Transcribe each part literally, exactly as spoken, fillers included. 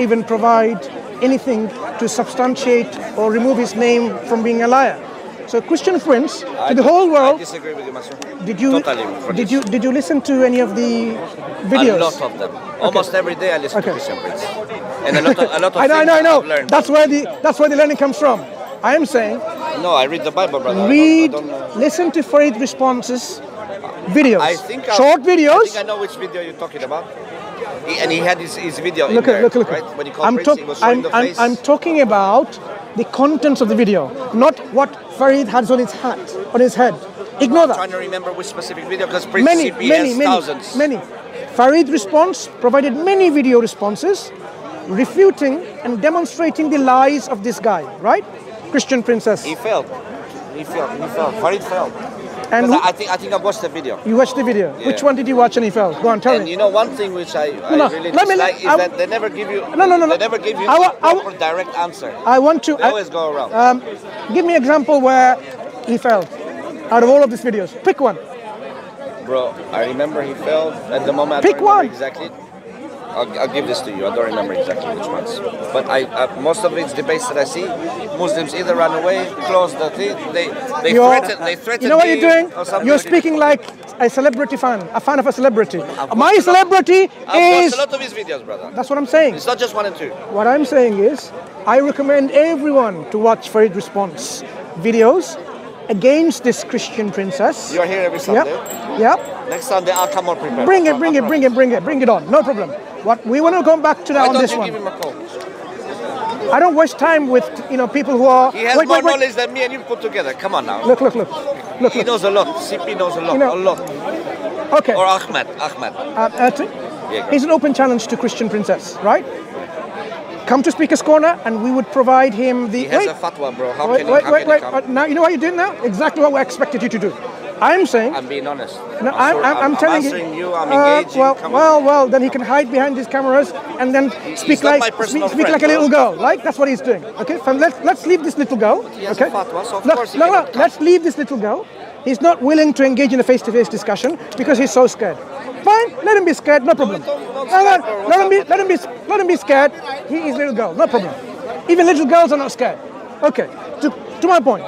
even provide anything to substantiate or remove his name from being a liar. So Christian Prince, I to the whole world. I disagree with you, Mansur. Did you totally did this. you did you listen to any of the videos? A lot of them. Okay. Almost every day I listen okay. to Christian Prince, and a lot of, a lot of I know, things I know, I know. I've that's where the that's where the learning comes from. I am saying. No, I read the Bible, brother. Read, I don't, I don't listen to Fareed responses, videos, I think short videos. I think I know which video you're talking about. He, and he had his, his video look in at, there, look, look. Right? When he called I'm, Prince, he was showing the face. I'm talking about the contents of the video, not what Fareed has on his hat, on his head. Ignore that. I'm trying to remember which specific video, because Prince many, C B S many, many, thousands. Many. Fareed response provided many video responses, refuting and demonstrating the lies of this guy, right? Christian Princess. He failed. He failed. He failed. Fareed failed. And who, I think I think I watched the video. You watched the video. Yeah. Which one did you watch and he fell? Go on, tell and me. You know, one thing which I, I no, no. really dislike me, is I, that they never give you. No, no, no, They no. never give you I, I, a direct answer. I want to. They I, always go around. Um, give me an example where he fell. Out of all of these videos, pick one. Bro, I remember he fell at the moment. Pick I don't one. Exactly. I'll, I'll give this to you. I don't remember exactly which ones, but I, I most of it's debates that I see. Muslims either run away, close the thing, they they you're, threaten, they threaten. You know what you're doing? You're speaking like a celebrity fan, a fan of a celebrity. My celebrity is. I've watched a lot of his videos, brother. That's what I'm saying. It's not just one and two. What I'm saying is, I recommend everyone to watch Fareed response videos against this Christian Princess. You're here every Sunday. Yep. Yep. Next Sunday I'll come more prepared. Bring it, bring it, bring it, bring it, bring it on. No problem. What we want to come back to that on this one. Why don't you give him a call? I don't waste time with you know people who are. He has wait, more wait, wait. knowledge than me and you put together. Come on now. Look, look, look, look. He look. knows a lot. C P knows a lot, you know, a lot. Okay. Or Ahmed, Ahmed. Uh, it's an open challenge to Christian Princess, right? Come to Speaker's Corner, and we would provide him the. He has wait, a fatwa, bro. How wait, can wait, he, how wait, can wait. He come? Uh, now you know what you're doing now. Exactly what we expected you to do. I'm saying. I'm being honest. No, I'm, I'm, I'm, I'm telling I'm you. I'm engaging. Uh, well, well, well. Then he can hide behind his cameras and then he, speak like speak, friend, speak like a little girl. Like that's what he's doing. Okay. So let's let's leave this little girl. But he has okay. A fatwa, so of no, course he no, no. Come. Let's leave this little girl. He's not willing to engage in a face-to-face discussion because he's so scared. Fine. Let him be scared. No problem. No, don't, don't let, let, let him be. Let him be. Let him be scared. He is a little girl. No problem. Even little girls are not scared. Okay. To to my point.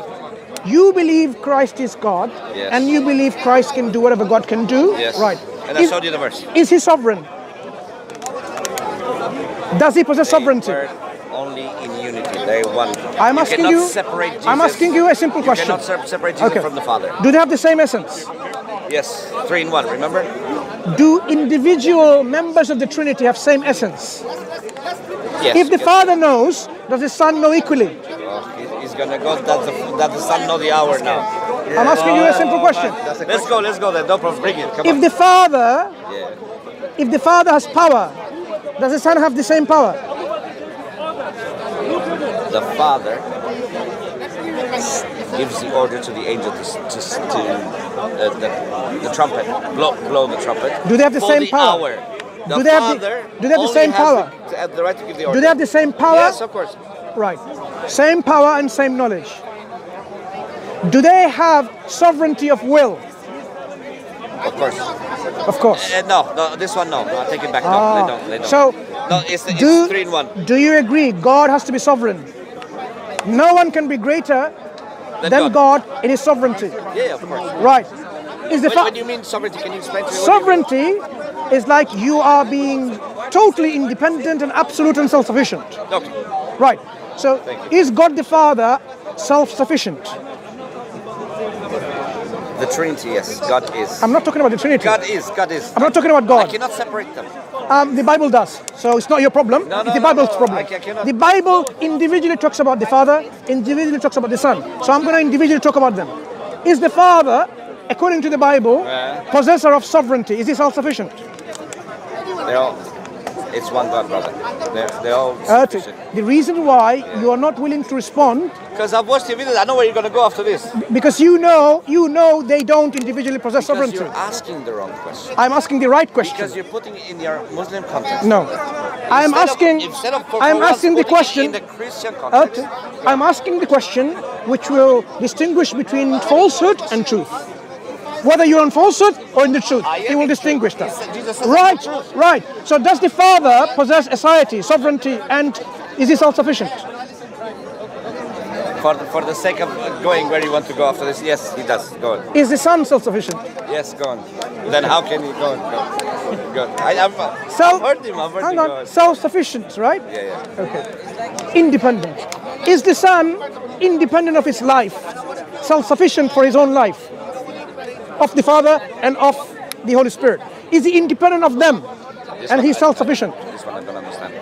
You believe Christ is God, yes. And you believe Christ can do whatever God can do, yes. Right? And I showed you the verse. Is he sovereign? Does he possess they sovereignty? Only in unity, they one. I'm you asking you. Separate Jesus. I'm asking you a simple you question. Cannot separate Jesus okay. from the Father. Do they have the same essence? Yes, three in one. Remember? Do individual members of the Trinity have same essence? Yes. If the yes. Father knows, does the Son know equally? Oh, he's gonna go. That the, that the Son know the hour now. Yeah. I'm asking you a simple question. A let's question. go. Let's go. Then don't bring it. Come if on. the Father, yeah. if the Father has power, does the Son have the same power? The Father gives the order to the angel to, to, to uh, the, the trumpet, blow, blow the trumpet. Do they have the same the power? Hour. The do they have the, do they have the same power? The, the right to give the order. Do they have the same power? Yes, of course. Right. Same power and same knowledge. Do they have sovereignty of will? Of course. Of course. Uh, no, no, this one no. no I take it back. No, ah. they don't. They don't. So, no, it's, it's do, three in one. Do you agree God has to be sovereign? No one can be greater than, than God. God in his sovereignty. Yeah, of course. Right. Is the what, what do you mean sovereignty? Can you explain to me? Sovereignty is like you are being totally independent and absolute and self-sufficient. Okay. Right. So, is God the Father self-sufficient? The Trinity, yes. God is. I'm not talking about the Trinity. God is. God is. I'm not talking about God. I cannot separate them. Um, the Bible does. So it's not your problem. No, no, it's the Bible's no, no. problem. I cannot. The Bible individually talks about the Father, individually talks about the Son. So I'm going to individually talk about them. Is the Father, according to the Bible, uh, possessor of sovereignty? Is he self-sufficient? They're all, it's one God, brother. They're, they're all sufficient. Uh, the reason why yeah. you are not willing to respond... Because I've watched the videos. I know where you're going to go after this. Because you know you know, they don't individually possess because sovereignty. Because you're asking the wrong question. I'm asking the right question. Because you're putting it in your Muslim context. No. Instead I'm asking, of, instead of I'm asking the question... In the Christian context. Okay. I'm asking the question which will distinguish between falsehood and truth. whether you're on falsehood or in the truth. He will distinguish that. Right, right. So does the Father possess aseity, sovereignty, and is he self-sufficient? For the, for the sake of going where you want to go after this, yes, he does. Go on. Is the Son self-sufficient? Yes, go on. Then how can he go on? Go on. Go on. I, I've, Self, I've heard him. I've heard hang him. On. Self-sufficient, right? Yeah, yeah. Okay. Independent. Is the Son independent of his life? Self-sufficient for his own life? Of the Father and of the Holy Spirit? Is he independent of them? This and he's self-sufficient? This one I don't understand.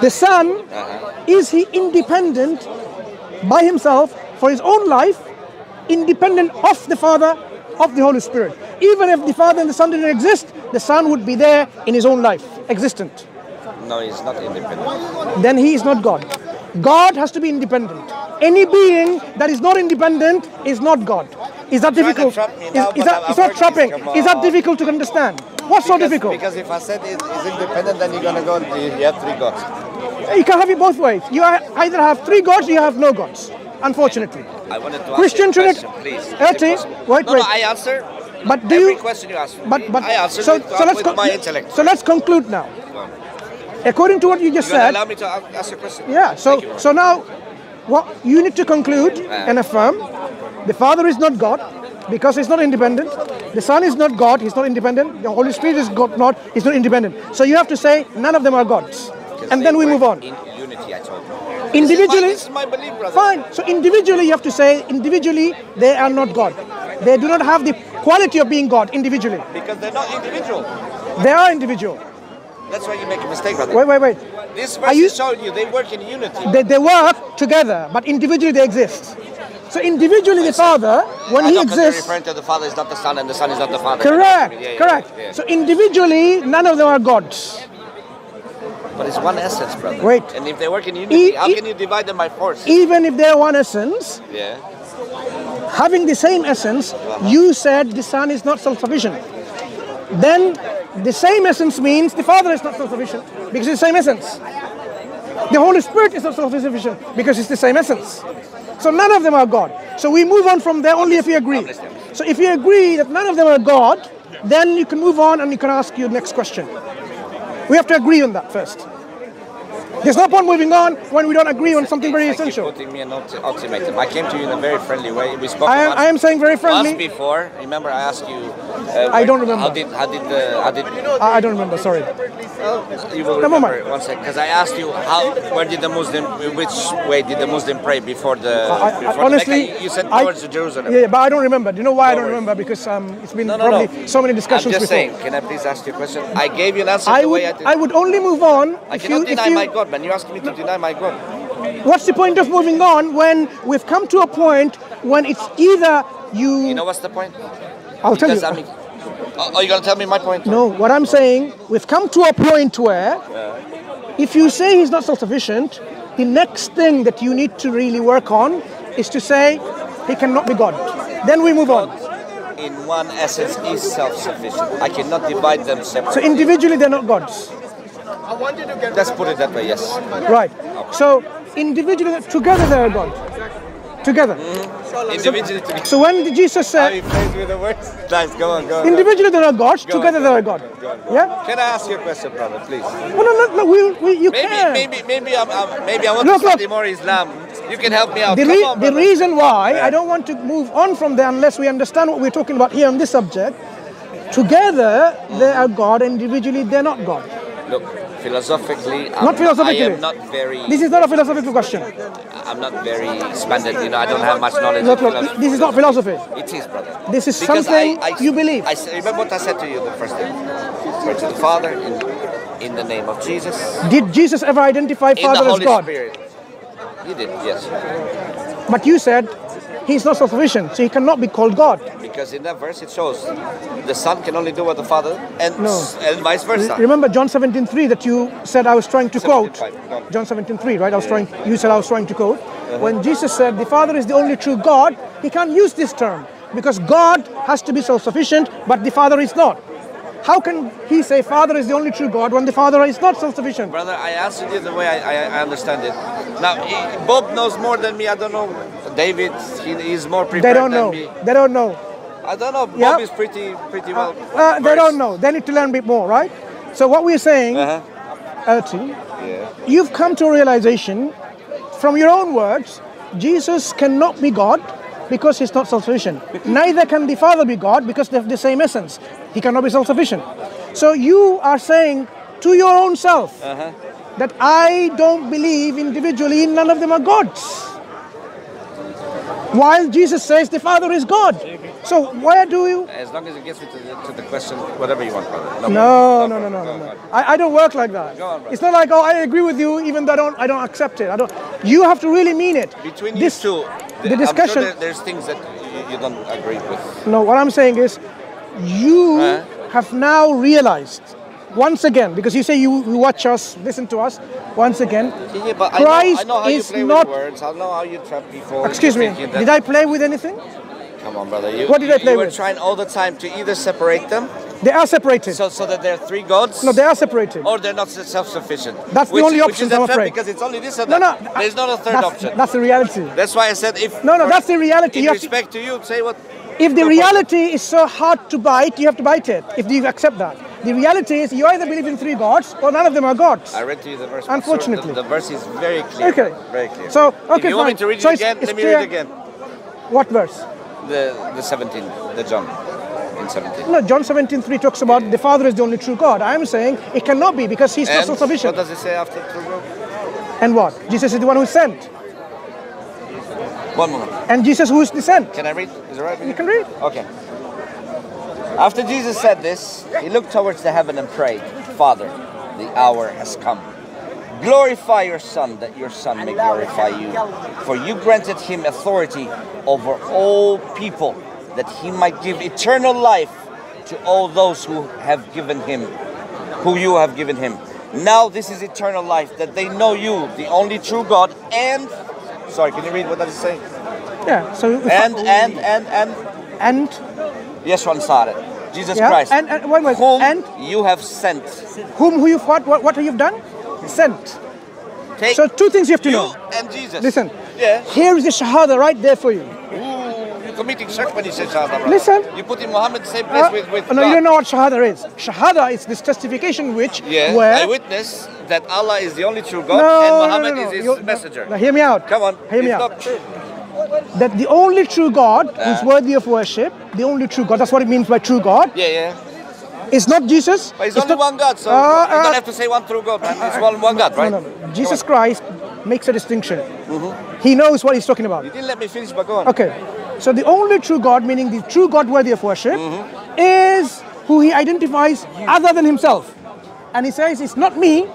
The Son, uh-huh. is he independent by himself for his own life, independent of the Father, of the Holy Spirit? Even if the Father and the Son didn't exist, the Son would be there in his own life, existent. No, he's not independent. Then he is not God. God has to be independent. Any being that is not independent is not God. Is that difficult? Is, now, is that, it's not trapping. Is that difficult to understand? What's because, so difficult? Because if I said it is independent, then you're going to go, you have three gods. You can have it both ways. You either have three gods or you have no gods, unfortunately. I wanted to ask Christian you a question, please. Wait, wait. No, no, I answer but do every you, question you ask. But, but, I answer so, with, so let's with my intellect. So let's conclude now. According to what you just you said... allow me to ask a question? Yeah, so, so now what you need to conclude yeah. and affirm the Father is not God because he's not independent. The Son is not God, he's not independent. The Holy Spirit is God, not, he's not independent. So you have to say none of them are gods. And then we move on. In unity, I told you. Individually, this is my, this is my belief, brother. Fine. So individually, you have to say individually they are not God. They do not have the quality of being God individually. Because they're not individual. They are individual. That's why you make a mistake, brother. Wait, wait, wait. This verse is showing you they work in unity. They, they work together, but individually they exist. So individually, the Father, when he exists, you're referring to the Father is not the Son, and the Son is not the Father. Correct. Yeah, correct. Yeah, yeah. So individually, none of them are gods. But it's one essence, brother. Wait. And if they work in unity, e how e can you divide them by force? Even if they're one essence, yeah. having the same essence, uh-huh. you said the Son is not self-sufficient. Then the same essence means the Father is not self-sufficient because it's the same essence. The Holy Spirit is not self-sufficient because it's the same essence. So none of them are God. So we move on from there only if you agree. So if you agree that none of them are God, then you can move on and you can ask your next question. We have to agree on that first. There's no point moving on when we don't agree on something very essential. You're putting me an ultimatum. I came to you in a very friendly way. We spoke. I am, I am saying very friendly. Before, remember, I asked you. Uh, I don't remember. How did how did the how did? I don't remember. Sorry. Well, you will remember. One second, because I asked you how where did the Muslim which way did the Muslim pray before the? I, I, before honestly, the Mecca? You said towards I, Jerusalem. Yeah, but I don't remember. Do you know why no I don't worries. remember? Because um, it's been no, no, probably no. so many discussions. I'm just before. saying. Can I please ask you a question? I gave you an answer. I the would, way I did. I would only move on. I if cannot you, deny if you, my God. Man, you're asking me to deny my God. What's the point of moving on when we've come to a point when it's either you... You know what's the point? I'll because tell you. I'm... Are you going to tell me my point? No, what I'm saying, we've come to a point where yeah. if you say he's not self-sufficient, the next thing that you need to really work on is to say he cannot be God. Then we move on. In one essence is self-sufficient. I cannot divide them separately. So individually they're not gods. I wanted to get Let's put it that way, yes. Right. Okay. So, individually, together they are God. Together. Mm. Individually. So, together. So when did Jesus say... How he plays with the words? Nice, go on, go on. Individually they are gods, go together on, go they are God. Go on, go on. Yeah? Can I ask you a question, brother, please? Well, no, no, no, we, we, you maybe, can. Maybe, maybe, I'm, I'm, maybe I want look, to study look. more Islam. You can help me out. The, re on, the reason why yeah. I don't want to move on from there unless we understand what we're talking about here on this subject. Together they are God, individually they are not God. Look, philosophically, I'm, not philosophically. I am not very... This is not a philosophical question. I'm not very expanded, you know, I don't have much knowledge. Look, look, this is not philosophy. It is, brother. This is because something I, I, you believe. I, remember what I said to you the first day. Pray to the Father in, in the name of Jesus. Did Jesus ever identify Father as God? In the Holy Spirit. He did, yes. But you said... He's not self-sufficient, so he cannot be called God. Because in that verse it shows the Son can only do what the Father and, no. and vice versa. Remember John seventeen three that you said I was trying to quote. No. John seventeen three, right? I was yeah. trying. You said I was trying to quote. Uh-huh. When Jesus said the Father is the only true God, he can't use this term because God has to be self-sufficient, but the Father is not. How can he say Father is the only true God when the Father is not self-sufficient? Brother, I answered you the way I, I, I understand it. Now, he, Bob knows more than me. I don't know. David, he is more prepared than me. They don't know. They don't know. I don't know. Bob yep. is pretty, pretty well. Uh, uh, they don't know. They need to learn a bit more, right? So what we're saying, uh-huh. Erti, yeah. you've come to a realization from your own words, Jesus cannot be God because he's not self-sufficient. Neither can the Father be God because they have the same essence. He cannot be self-sufficient. So you are saying to your own self uh-huh. that I don't believe individually none of them are gods. While Jesus says the Father is God. So where do you... As long as it gets you to the, to the question, whatever you want, brother. No, no, no, no, no, no. I, I don't work like that. Go on, brother. It's not like, oh, I agree with you, even though I don't, I don't accept it. I don't. You have to really mean it. Between you two, the discussion... I'm sure there's things that you, you don't agree with. No, what I'm saying is, you huh? have now realized, once again, because you say you, you watch us, listen to us, once again, yeah, but Christ I know, I know how is you play not... With words. I know how you trap people. Excuse me, that... did I play with anything? Come on, brother. You, what did I play you with? You were trying all the time to either separate them. They are separated. So, so that there are three gods? No, they are separated. Or they're not self-sufficient. That's which, the only option, which is I'm afraid. Because it's only this or that. No, no. There's not a third that's, option. That's the reality. That's why I said if... No, no, that's the reality. In you respect to... to you, say what... If the reality problem. is so hard to bite, you have to bite it. If you accept that. The reality is you either believe in three gods or none of them are gods. I read to you the verse. Unfortunately. So the, the verse is very clear. Okay. Very clear. So, okay, if you fine. want me to read it so again, it's, it's let me clear. read it again. What verse? The, the seventeen, the John in seventeen. No, John seventeen three talks about the Father is the only true God. I am saying it cannot be because he's and not self-sufficient. What does it say after true God? And what? Jesus is the one who sent. One moment. And Jesus who is the sent. Can I read? Is it right? You can read. Okay. After Jesus said this, he looked towards the heaven and prayed, Father, the hour has come. Glorify your Son, that your Son may glorify you. For you granted him authority over all people, that he might give eternal life to all those who have given him, who you have given him. Now this is eternal life, that they know you, the only true God, and... Sorry, can you read what that is saying? Yeah, so... And, and, and, and... And... Yes, one started. Jesus yeah. Christ, and, and, wait, wait. whom and? you have sent. Whom who you've what? What, what have you done? Sent. Take so two things you have to you know. And Jesus. Listen. Yeah. Here is the Shahada right there for you. Ooh, you're committing shirk when you say Shahada. Brother. Listen. You put in Muhammad same place uh, with with. No, God. You don't know what Shahada is. Shahada is this testification which yeah, where I witness that Allah is the only true God no, and Muhammad no, no, no. is His You're, messenger. No, no, hear me out. Come on. Hear me it's out. Not true. That the only true God uh, is worthy of worship, the only true God, that's what it means by true God. Yeah, yeah. It's not Jesus. But it's, it's only one God, so uh, you don't uh, have to say one true God, man. It's uh, one, one God, right? No, no. Jesus Christ makes a distinction. Mm-hmm. He knows what he's talking about. You didn't let me finish, but go on. Okay. So the only true God, meaning the true God worthy of worship, mm-hmm. is who he identifies you. Other than himself. And he says, it's not me,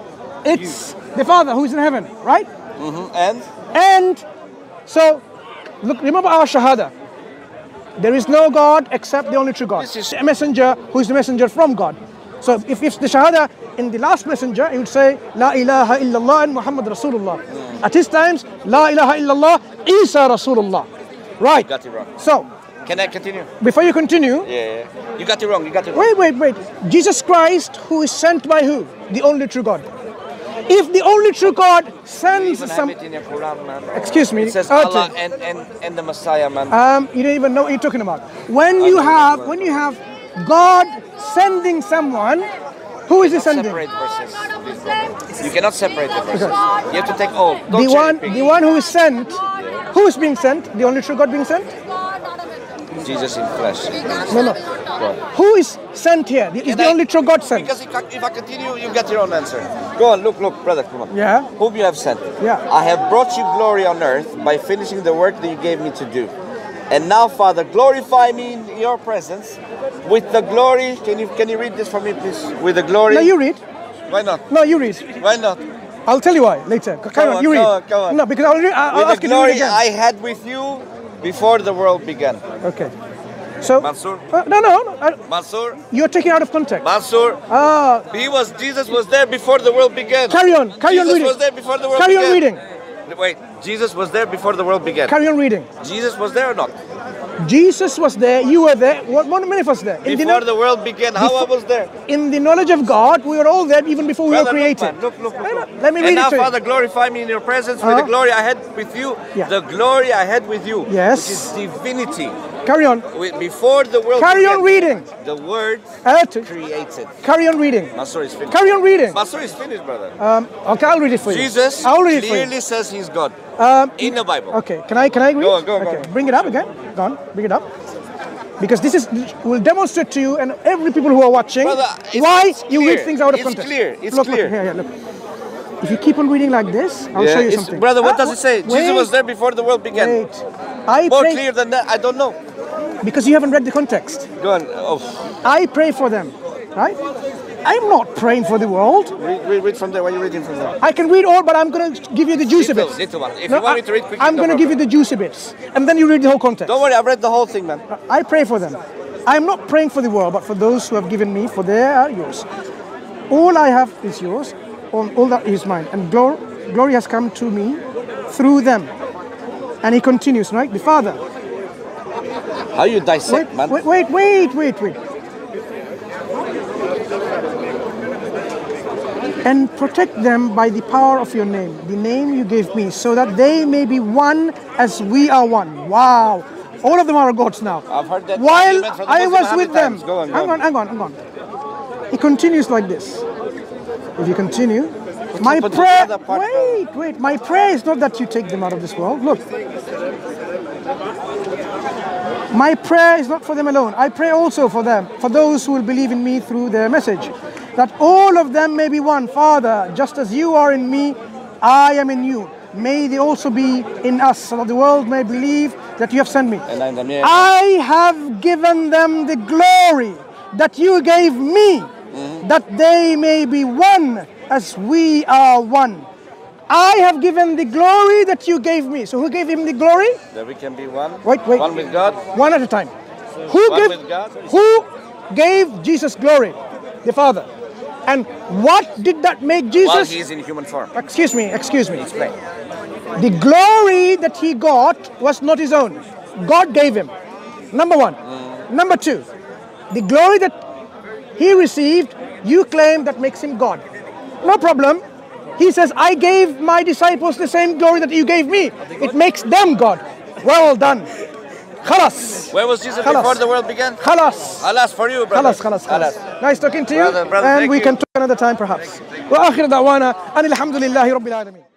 it's you. the Father who is in heaven, right? Mm-hmm. And? And, so... Look, remember our Shahada. There is no God except the only true God. This is a messenger who is the messenger from God. So if it's the Shahada in the last messenger, it would say, La ilaha illallah and Muhammad Rasulullah. Mm. At his times, La ilaha illallah, Isa Rasulullah. Right. You got it wrong. So. Can I continue? Before you continue. Yeah, yeah. You got it wrong, you got it wrong. Wait, wait, wait. Jesus Christ, who is sent by who? The only true God. If the only true God sends some... It in your Quran, man. Excuse me. It says Allah and, and, and the Messiah, man. Um, you don't even know what you're talking about. When you have when you have God sending someone, who is he sending? Separate verses. You cannot separate the verses. Okay. You have to take all. Don't the one the one who is sent, yeah. who is being sent? The only true God being sent? Jesus in flesh. No, no. God. Who is sent here? Is the I, only true God sent? Because if I continue, you get your own answer. Go on, look, look, brother, come on. Yeah. Whom you have sent. Yeah. I have brought you glory on earth by finishing the work that you gave me to do. And now, Father, glorify me in your presence with the glory. Can you can you read this for me, please? With the glory. No, you read. Why not? No, you read. Why not? I'll tell you why later. Come, come on, on, you read. Come on, come on. No, because I'll, re I'll ask you to read again. With the glory I had with you before the world began. Okay. So, Mansur? Uh, no, no, no. Uh, Mansur? You're taking out of context. Mansur? Ah. He was, Jesus was there before the world began. Carry on, carry on reading. Jesus was there before the world began. Carry on reading. Wait, Jesus was there before the world began. Carry on reading. Jesus was there or not? Jesus was there, you were there, one, one minute was there. In before the, the world began, how before, I was there? In the knowledge of God, we were all there even before Brother, we were created. Look, look, look, look, look. Let me read and it now, to you. Father, glorify me in your presence uh-huh. with the glory I had with you, yeah. the glory I had with you, yes. which is divinity. Carry on. Before the world. Carry on reading. The word created. Carry on reading. Mansur is finished. Carry on reading. Mansur is finished, brother. Um, okay, I'll read it for you. Jesus I'll read it clearly for you. says he's God. Um, in the Bible. Okay, can I, can I read? Go on, go on, okay. go on. Bring it up again. Go on, bring it up. Because this is will demonstrate to you and every people who are watching brother, why you clear. read things out of it's context. It's clear. It's look, clear. Look, here, here, look. If you keep on reading like this, I'll yeah, show you something. Brother, what ah, does it say? Wait, Jesus was there before the world began. Wait. I More pray, clear than that, I don't know. Because you haven't read the context. Go on. Oh. I pray for them, right? I'm not praying for the world. Read, read, read from there. Why are you reading from there? I can read all, but I'm going to give you the juicy little, bits. Little one. If no, you want me to read quickly, I'm going to give you the juicy bits. And then you read the whole context. Don't worry, I've read the whole thing, man. I pray for them. I'm not praying for the world, but for those who have given me, for they are yours. All I have is yours, all, all that is mine. And glory, glory has come to me through them. And he continues, right? The Father. How you dissect, wait, man? Wait, wait, wait, wait, wait. And protect them by the power of your name, the name you gave me, so that they may be one as we are one. Wow. All of them are gods now. I've heard that. While I was with them. Go on, go on. Hang on, hang on, hang on. It continues like this. If you continue, my prayer, wait, wait, my prayer is not that you take them out of this world. Look. My prayer is not for them alone. I pray also for them, for those who will believe in me through their message. That all of them may be one, Father, just as you are in me, I am in you. May they also be in us, so that the world may believe that you have sent me. I have given them the glory that you gave me, mm-hmm. that they may be one as we are one. I have given the glory that you gave me. So who gave him the glory? That we can be one. Wait, wait. One with God. One at a time. So who, one gave, with God? who gave Jesus glory? The Father. And what did that make Jesus? While he is in human form. Excuse me, excuse me. Explain. The glory that he got was not his own. God gave him. Number one. Mm. Number two. The glory that he received, you claim that makes him God. No problem. He says, I gave my disciples the same glory that you gave me. It makes them God. Well done. Khalas. Where was Jesus Khalas. before the world began? Khalas. Khalas for you, brother. Khalas, khalas, khalas. Khalas. Nice talking to you. Brother, brother, and we you. can talk another time, perhaps. Wa akhir da'wana, anil hamdulillahi rabbil alameen.